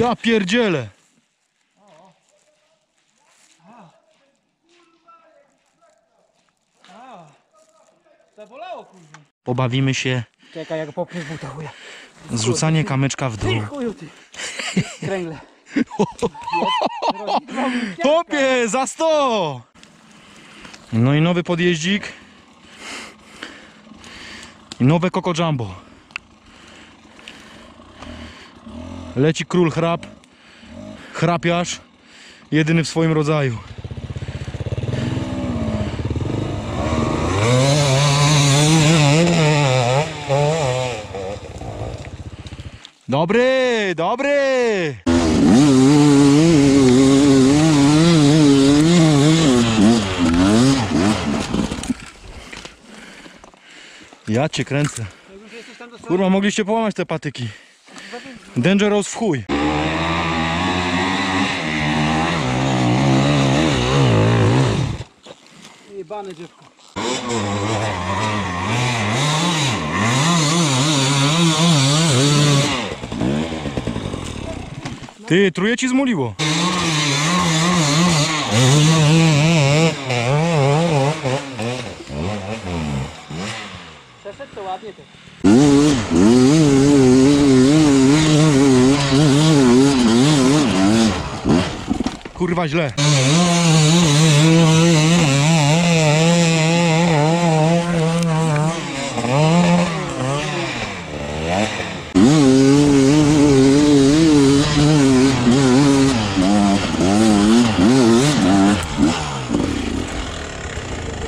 Ja pierdzielę. Pobawimy się. Czekaj, jak popnę buta, chuja. Zrzucanie kamyczka w dół. Kręgle. Chłopie, za 100! No i nowy podjeździk. I nowe Coco Jumbo. Leci król chrap. Chrapiarz. Jedyny w swoim rodzaju. Dobry, dobry! Ja cię kręcę. Kurwa, mogliście połamać te patyki. Dangerous w chuj. Jebane dziewko. Ty, truje ci zmuliło. Przeszedł to ładnie też. Kurwa, źle.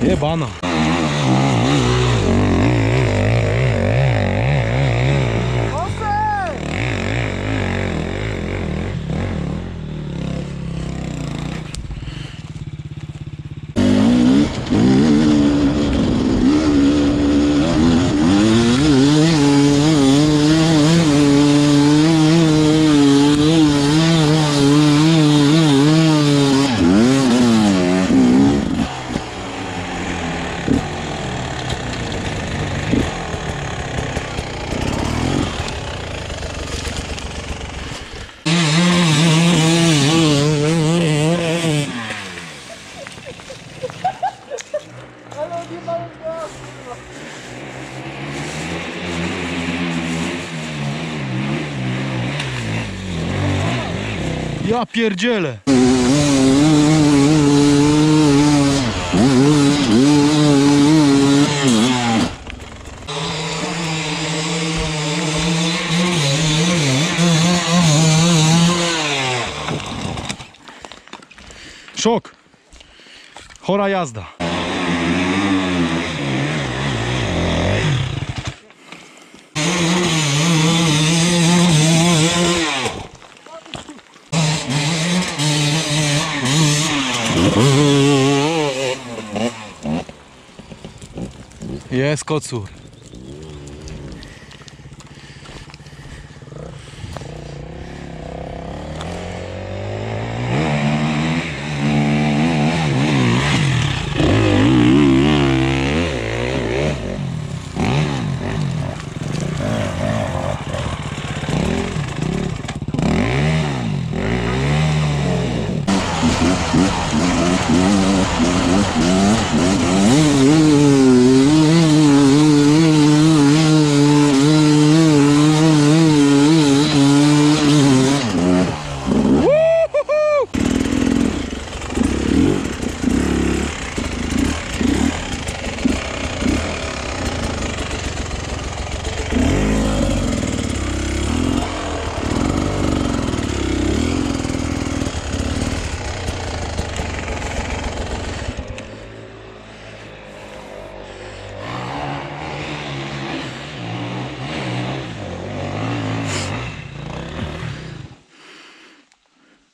Jebana. Ja pierdzielę. Szok. Chora jazda. Jest kocur.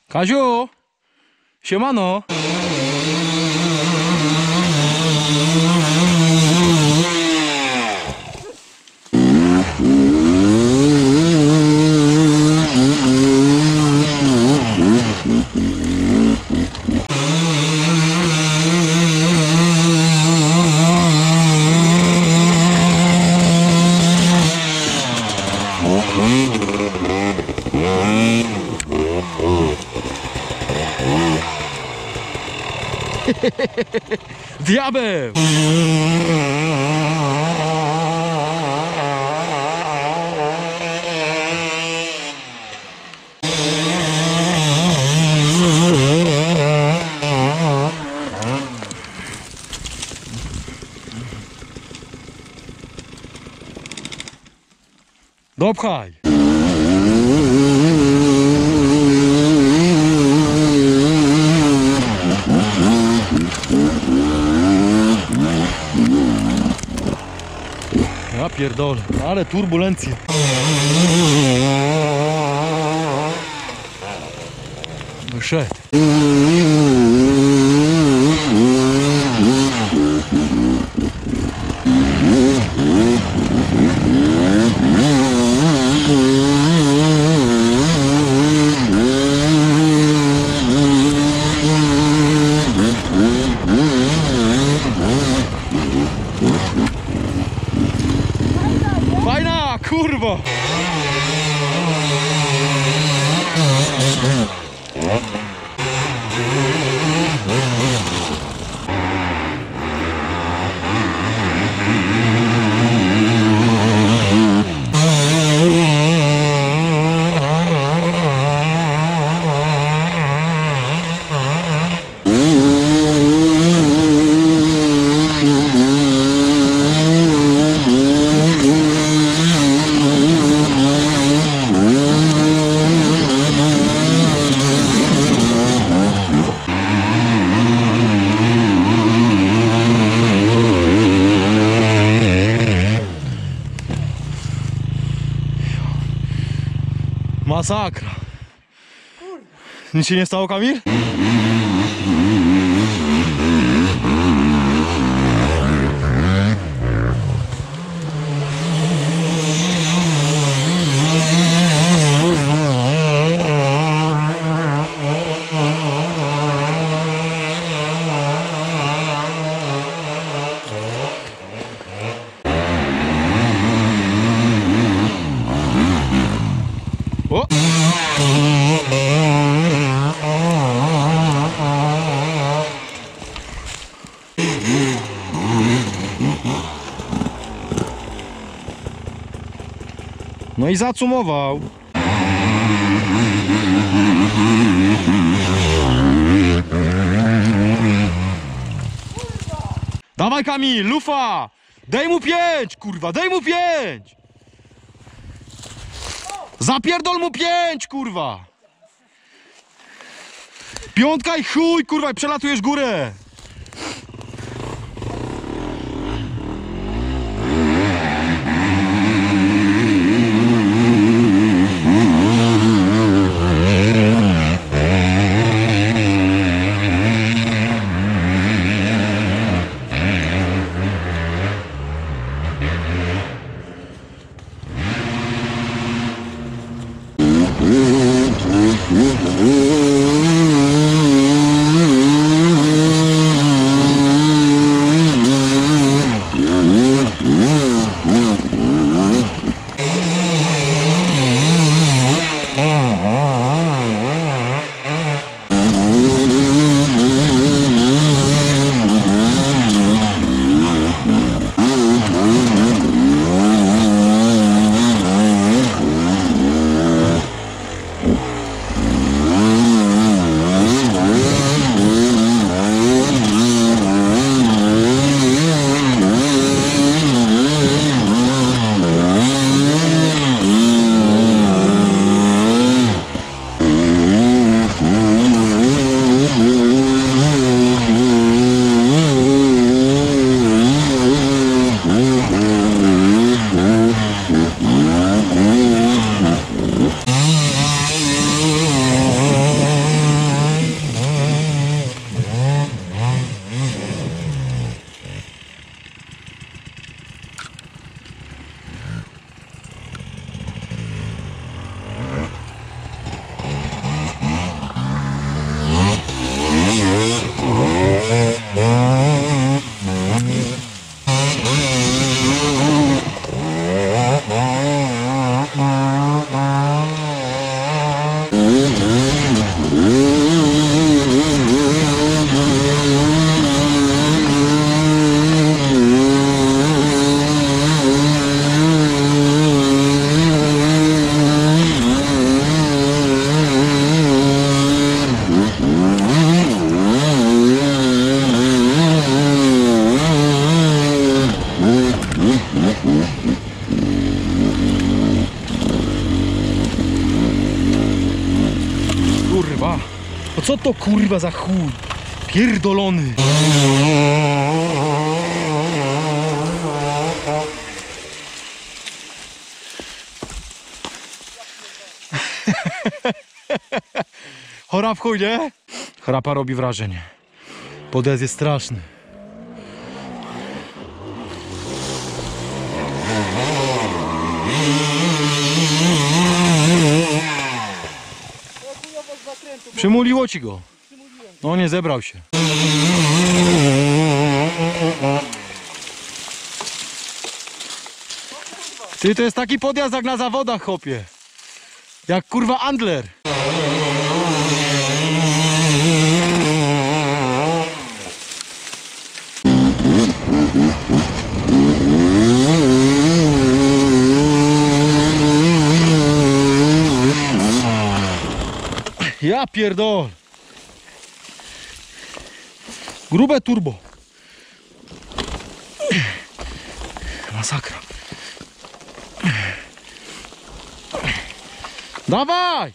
Kaziu! Siemano! Diabeł! Dopchaj! Ja pierdolę, ale turbulencje. Wyszedł. Kurwa! Masakra! Kurde. Nic się nie stało, Kamil? No i zacumował. Dawaj, Kamil, lufa! Daj mu 5, kurwa, daj mu 5! Zapierdol mu 5, kurwa! Piątka i chuj, kurwa, i przelatujesz górę! No co to kurwa za chuj? Pierdolony. Chora w chuj, nie? Chrapa robi wrażenie. Podez jest straszny. Przymuliło ci go. No nie zebrał się. Ty, to jest taki podjazd jak na zawodach, chłopie. Jak kurwa Andler. Ja pierdol. Grube turbo. Masakra. Dawaj!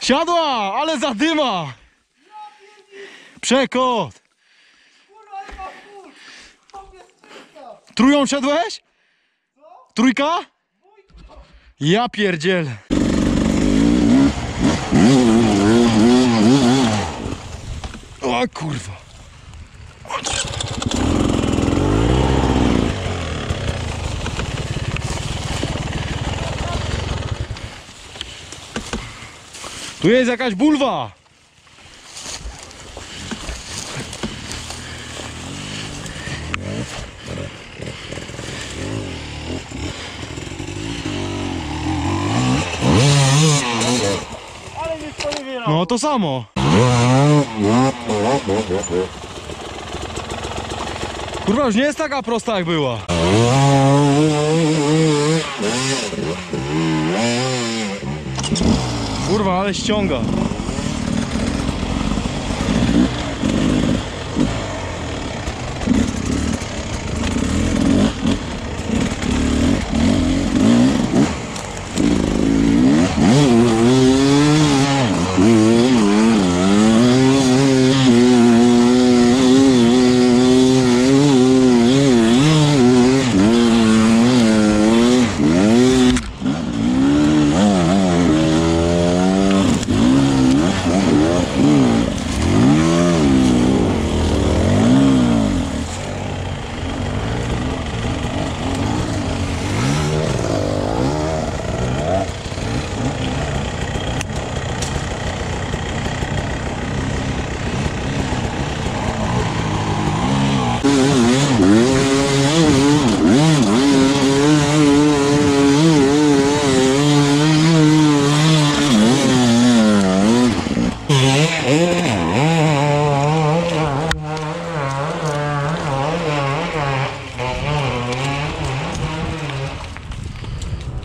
Siadła, ale zadyma! Przekot! Trójką szedłeś? Trójka? Ja pierdzielę. O kurwa. Tu jest jakaś bulwa. No to samo. Kurwa, już nie jest taka prosta jak była. Kurwa, ale ściąga.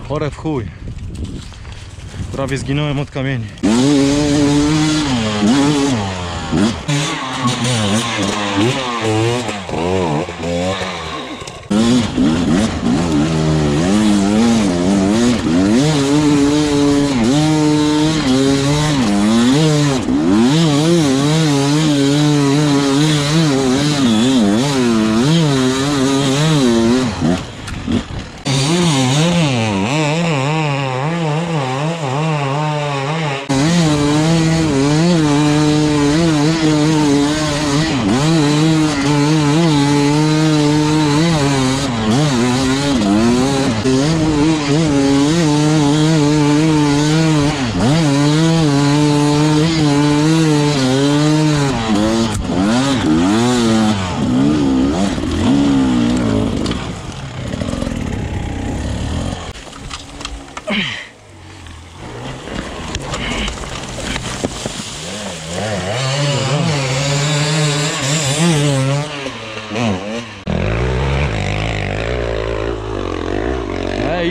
Chore w chuj. Prawie zginąłem od kamieni.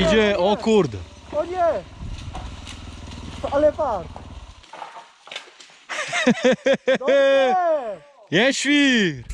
Idzie, o kurde. O nie! Ale par. Dobrze! Jest świt!